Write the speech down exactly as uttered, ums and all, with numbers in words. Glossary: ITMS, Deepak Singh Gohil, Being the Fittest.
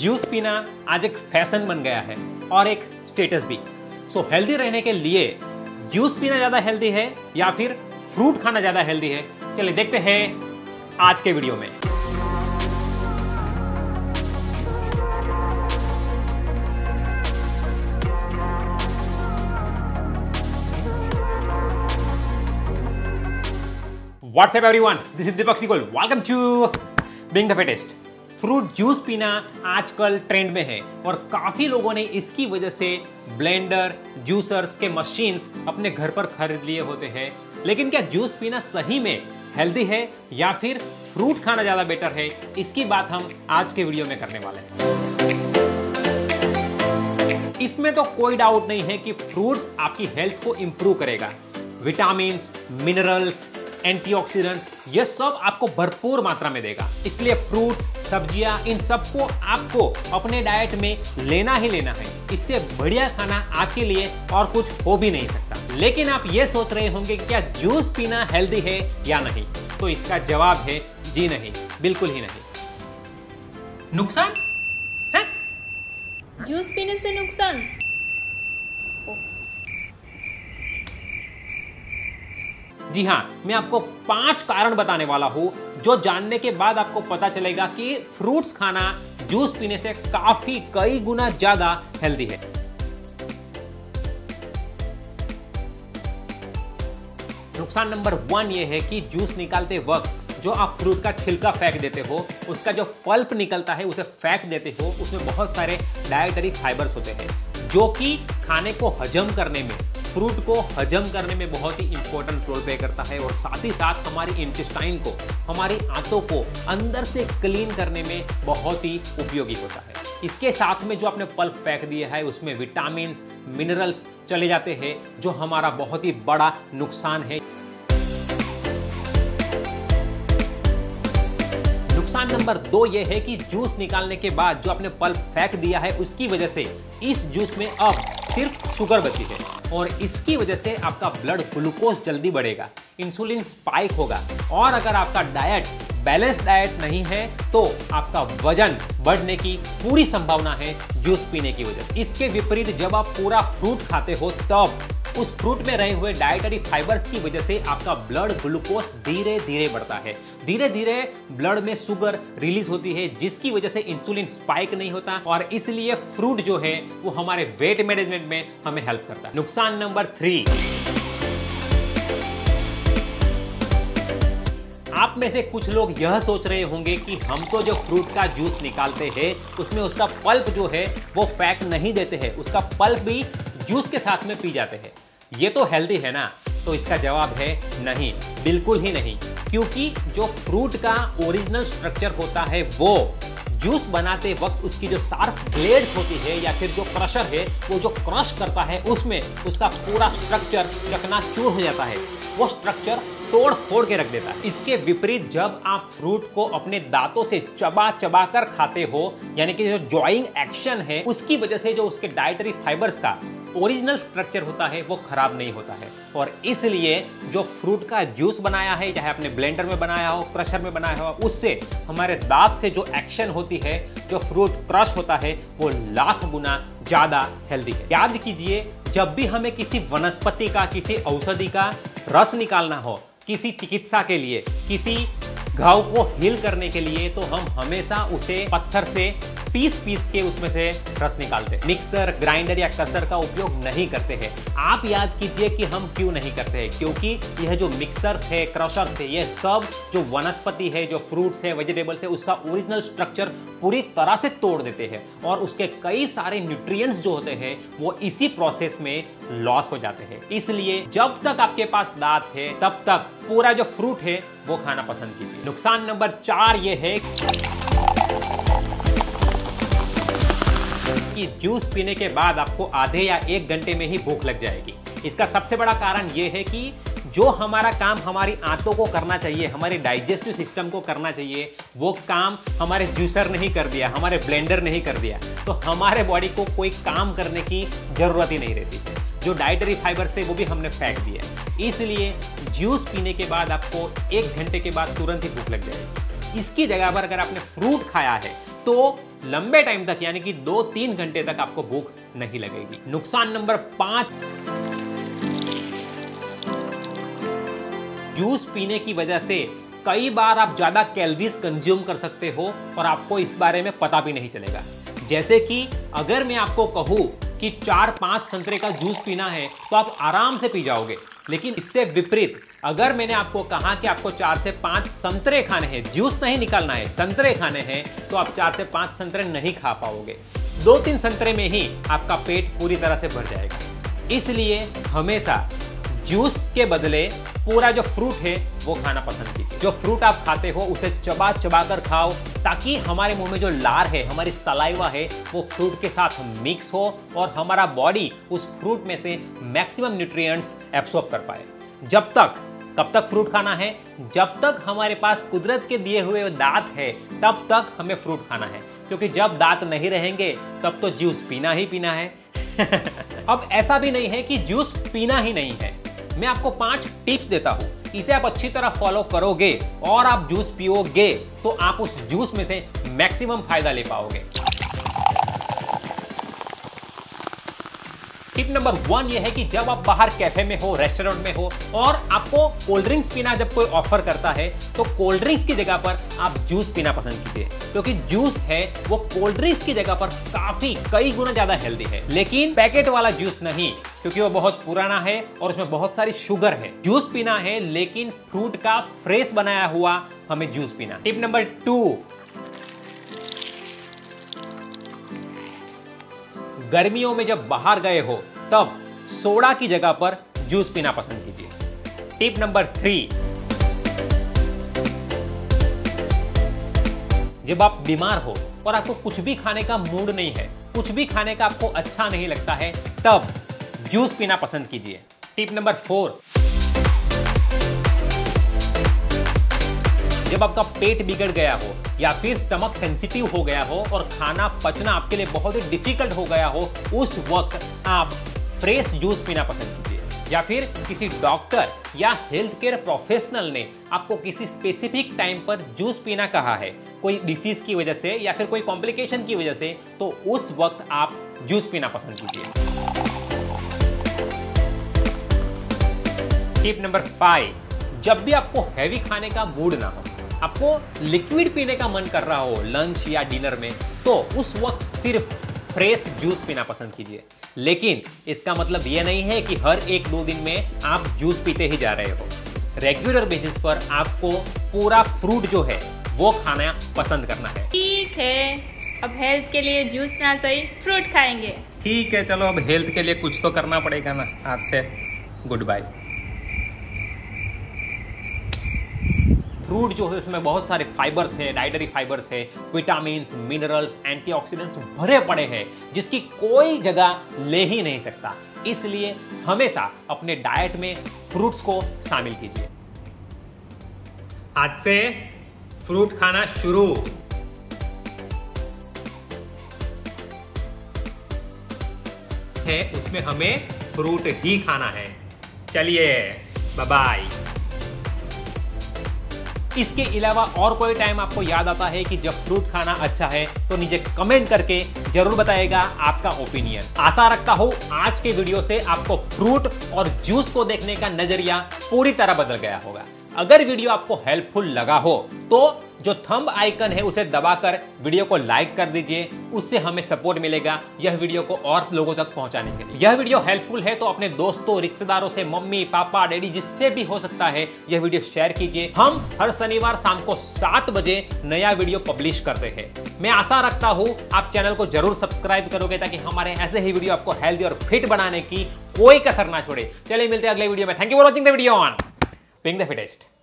Juice पीना आज एक फैशन बन गया है और एक स्टेटस भी। सो हेल्दी रहने के लिए जूस पीना ज़्यादा हेल्दी है या फिर फ्रूट खाना ज़्यादा हेल्दी है, चलिए देखते हैं आज के वीडियो में। What's up everyone, this is Deepak Singh Gohil, welcome to being the fittest. Fruit juice पीना आजकल ट्रेंड में है और काफ़ी लोगों ने इसकी वजह से ब्लेंडर, जूसर्स के मशीन्स अपने घर पर खरीद लिए होते हैं। लेकिन क्या जूस पीना सही में हेल्दी है या फिर फ्रूट खाना ज़्यादा बेटर है, इसकी बात हम आज के वीडियो में करने वाले हैं। इसमें तो कोई डाउट नहीं है कि फ्रूट्स आपकी हेल्थ को इम्प्रूव करेगा। विटामिन, मिनरल्स, एंटीऑक्सीडेंट्स, ये सब आपको भरपूर मात्रा में देगा। इसलिए फ्रूट्स, सब्जियां, इन सबको आपको अपने डाइट में लेना ही लेना है। इससे बढ़िया खाना आपके लिए और कुछ हो भी नहीं सकता। लेकिन आप ये सोच रहे होंगे कि क्या जूस पीना हेल्दी है या नहीं, तो इसका जवाब है जी नहीं, बिल्कुल ही नहीं। नुकसान है जूस पीने से? नुकसान जी हाँ, मैं आपको पांच कारण बताने वाला हूँ जो जानने के बाद आपको पता चलेगा कि फ्रूट्स खाना जूस पीने से काफी कई गुना ज्यादा हेल्दी है। नुकसान नंबर वन ये है कि जूस निकालते वक्त जो आप फ्रूट का छिलका फेंक देते हो, उसका जो पल्प निकलता है उसे फेंक देते हो। उसमें बहुत सारे डायटरी फाइबर्स होते हैं जो कि खाने को हजम करने में, फ्रूट को हजम करने में बहुत ही इंपॉर्टेंट रोल प्ले करता है और साथ ही साथ हमारी इंटेस्टाइन को, हमारी आंतों को अंदर से क्लीन करने में बहुत ही उपयोगी होता है। इसके साथ में जो आपने पल्प फेंक दिया है उसमें विटामिन, मिनरल्स चले जाते हैं, जो हमारा बहुत ही बड़ा नुकसान है। नुकसान नंबर दो ये है कि जूस निकालने के बाद जो आपने पल्प फेंक दिया है उसकी वजह से इस जूस में अब सिर्फ शुगर बची है और इसकी वजह से आपका ब्लड ग्लूकोज जल्दी बढ़ेगा, इंसुलिन स्पाइक होगा और अगर आपका डाइट बैलेंस डाइट नहीं है तो आपका वजन बढ़ने की पूरी संभावना है जूस पीने की वजह से। इसके विपरीत जब आप पूरा फ्रूट खाते हो तब उस फ्रूट में रहे हुए डाइटरी फाइबर्स की वजह से आपका ब्लड ग्लूकोज धीरे धीरे बढ़ता है। धीरे धीरे ब्लड में शुगर रिलीज होती है जिसकी वजह से इंसुलिन स्पाइक नहीं होता और इसलिए फ्रूट जो है वो हमारे वेट मैनेजमेंट में हमें हेल्प करता है। नुकसान नंबर थ्री, आप में से कुछ लोग यह सोच रहे होंगे कि हम तो जो फ्रूट का जूस निकालते हैं उसमें उसका पल्प जो है वो फेंक नहीं देते हैं, उसका पल्प भी जूस के साथ में पी जाते हैं, ये तो हेल्दी है ना? तो इसका जवाब है नहीं, बिल्कुल ही नहीं। क्योंकि जो फ्रूट का ओरिजिनल स्ट्रक्चर होता है वो जूस बनाते वक्त उसकी जो शार्प ब्लेड्स होती है या फिर जो क्रशर है वो जो क्रश करता है उसमें उसका पूरा स्ट्रक्चर चकनाचूर हो जाता है, वो स्ट्रक्चर तोड़ फोड़ के रख देता है। इसके विपरीत जब आप फ्रूट को अपने दांतों से चबा चबा कर खाते हो, यानी कि जो जॉइंग एक्शन है उसकी वजह से जो उसके डाइटरी फाइबर्स का ओरिजिनल स्ट्रक्चर होता है वो खराब नहीं होता है और इसलिए जो फ्रूट का जूस बनाया है, चाहे आपने ब्लेंडर में बनाया हो, क्रशर में बनाया हो, उससे हमारे दांत से जो एक्शन होती है, जो फ्रूट क्रश होता है, वो लाख गुना ज़्यादा हेल्दी है। याद कीजिए, जब भी हमें किसी वनस्पति का, किसी औषधि का रस निकालना हो, किसी चिकित्सा के लिए, किसी घाव को हील करने के लिए, तो हम हमेशा उसे पत्थर से पीस पीस के उसमें से रस निकालते हैं। मिक्सर, ग्राइंडर या क्रशर का उपयोग नहीं करते हैं। आप याद कीजिए कि हम क्यों नहीं करते हैं, क्योंकि यह जो मिक्सर है, क्रशर है, यह सब जो वनस्पति है, जो फ्रूट्स है, वेजिटेबल्स है, उसका ओरिजिनल स्ट्रक्चर पूरी तरह से तोड़ देते हैं और उसके कई सारे न्यूट्रिएंट्स जो होते हैं वो इसी प्रोसेस में लॉस हो जाते हैं। इसलिए जब तक आपके पास दांत है तब तक पूरा जो फ्रूट है वो खाना पसंद कीजिए। नुकसान नंबर चार ये है कि जूस पीने के बाद आपको आधे या एक घंटे में ही भूख लग जाएगी। इसका सबसे बड़ा कारण यह है कि जो हमारा काम हमारी आंतों को करना चाहिए, हमारे डाइजेस्टिव सिस्टम को करना चाहिए, वो काम हमारे जूसर नहीं कर दिया, हमारे ब्लेंडर नहीं कर दिया, तो हमारे बॉडी को कोई काम करने की ज़रूरत ही नहीं रहती। जो डाइटरी फाइबर्स थे वो भी हमने फेंक दिया। इसलिए जूस पीने के बाद आपको एक घंटे के बाद तुरंत ही भूख लग जाएगी। इसकी जगह पर अगर आपने फ्रूट खाया है तो लंबे टाइम तक यानी कि दो तीन घंटे तक आपको भूख नहीं लगेगी। नुकसान नंबर पांच, जूस पीने की वजह से कई बार आप ज्यादा कैलोरीज कंज्यूम कर सकते हो और आपको इस बारे में पता भी नहीं चलेगा। जैसे कि अगर मैं आपको कहूँ कि चार पांच संतरे का जूस पीना है तो आप आराम से पी जाओगे, लेकिन इससे विपरीत अगर मैंने आपको कहा कि आपको चार से पांच संतरे खाने हैं, जूस नहीं निकालना है, संतरे खाने हैं, तो आप चार से पांच संतरे नहीं खा पाओगे। दो तीन संतरे में ही आपका पेट पूरी तरह से भर जाएगा। इसलिए हमेशा जूस के बदले पूरा जो फ्रूट है वो खाना पसंद कीजिए। जो फ्रूट आप खाते हो उसे चबा चबा कर खाओ ताकि हमारे मुंह में जो लार है, हमारी सलाइवा है, वो फ्रूट के साथ मिक्स हो और हमारा बॉडी उस फ्रूट में से मैक्सिमम न्यूट्रिएंट्स एब्सॉर्ब कर पाए। जब तक कब तक फ्रूट खाना है? जब तक हमारे पास कुदरत के दिए हुए दांत है तब तक हमें फ्रूट खाना है, क्योंकि जब दांत नहीं रहेंगे तब तो जूस पीना ही पीना है। अब ऐसा भी नहीं है कि जूस पीना ही नहीं है। मैं आपको पांच टिप्स देता हूँ, इसे आप अच्छी तरह फॉलो करोगे और आप जूस पियोगे तो आप उस जूस में से मैक्सिमम फायदा ले पाओगे। टिप नंबर वन ये है कि जब आप बाहर कैफे में हो, रेस्टोरेंट में हो और आपको कोल्ड ड्रिंक्स पीना जब कोई ऑफर करता है तो कोल्ड ड्रिंक्स की जगह पर आप जूस पीना पसंद कीजिए, क्योंकि जूस है वो कोल्ड ड्रिंक्स की जगह पर काफी कई गुना ज्यादा हेल्दी है। लेकिन पैकेट वाला जूस नहीं, क्योंकि वो बहुत पुराना है और उसमें बहुत सारी शुगर है। जूस पीना है लेकिन फ्रूट का फ्रेश बनाया हुआ हमें जूस पीना। टिप नंबर टू, गर्मियों में जब बाहर गए हो तब सोडा की जगह पर जूस पीना पसंद कीजिए। टिप नंबर थ्री, जब आप बीमार हो और आपको कुछ भी खाने का मूड नहीं है, कुछ भी खाने का आपको अच्छा नहीं लगता है, तब जूस पीना पसंद कीजिए। टिप नंबर फोर, जब आपका पेट बिगड़ गया हो या फिर स्टमक सेंसिटिव हो गया हो और खाना पचना आपके लिए बहुत ही डिफिकल्ट हो गया हो, उस वक्त आप फ्रेश जूस पीना पसंद कीजिए। या फिर किसी डॉक्टर या हेल्थ केयर प्रोफेशनल ने आपको किसी स्पेसिफिक टाइम पर जूस पीना कहा है, कोई डिसीज की वजह से या फिर कोई कॉम्प्लिकेशन की वजह से, तो उस वक्त आप जूस पीना पसंद कीजिए। टिप नंबर फाइव, जब भी आपको हैवी खाने का मूड ना हो, आपको लिक्विड पीने का मन कर रहा हो लंच या डिनर में, तो उस वक्त सिर्फ फ्रेश जूस पीना पसंद कीजिए। लेकिन इसका मतलब यह नहीं है कि हर एक दो दिन में आप जूस पीते ही जा रहे हो। रेगुलर बेसिस पर आपको पूरा फ्रूट जो है वो खाना पसंद करना है। ठीक है, अब हेल्थ के लिए जूस ना सही फ्रूट खाएंगे। ठीक है, चलो अब हेल्थ के लिए कुछ तो करना पड़ेगा ना। आज से गुड बाय। फ्रूट जो है उसमें बहुत सारे फाइबर्स है, डाइटरी फाइबर्स है, विटामिन्स, मिनरल्स, एंटीऑक्सीडेंट्स भरे पड़े हैं, जिसकी कोई जगह ले ही नहीं सकता। इसलिए हमेशा अपने डाइट में फ्रूट्स को शामिल कीजिए। आज से फ्रूट खाना शुरू। है उसमें हमें फ्रूट ही खाना है। चलिए बाय बाय। इसके अलावा और कोई टाइम आपको याद आता है कि जब फ्रूट खाना अच्छा है तो नीचे कमेंट करके जरूर बताएगा आपका ओपिनियन। आशा रखता हूँ आज के वीडियो से आपको फ्रूट और जूस को देखने का नजरिया पूरी तरह बदल गया होगा। अगर वीडियो आपको हेल्पफुल लगा हो तो जो थंब आइकन है उसे दबाकर वीडियो को लाइक कर दीजिए, उससे हमें सपोर्ट मिलेगा यह वीडियो को और लोगों तक पहुंचाने के लिए। यह वीडियो हेल्पफुल है तो अपने दोस्तों, रिश्तेदारों से, मम्मी पापा, डैडी, जिससे भी हो सकता है यह वीडियो शेयर कीजिए। हम हर शनिवार शाम को सात बजे नया वीडियो पब्लिश करते हैं। मैं आशा रखता हूँ आप चैनल को जरूर सब्सक्राइब करोगे ताकि हमारे ऐसे ही वीडियो आपको हेल्दी और फिट बनाने की कोई कसर ना छोड़े। चलिए मिलते हैं अगले वीडियो में। Thank you for watching the video on being the fittest.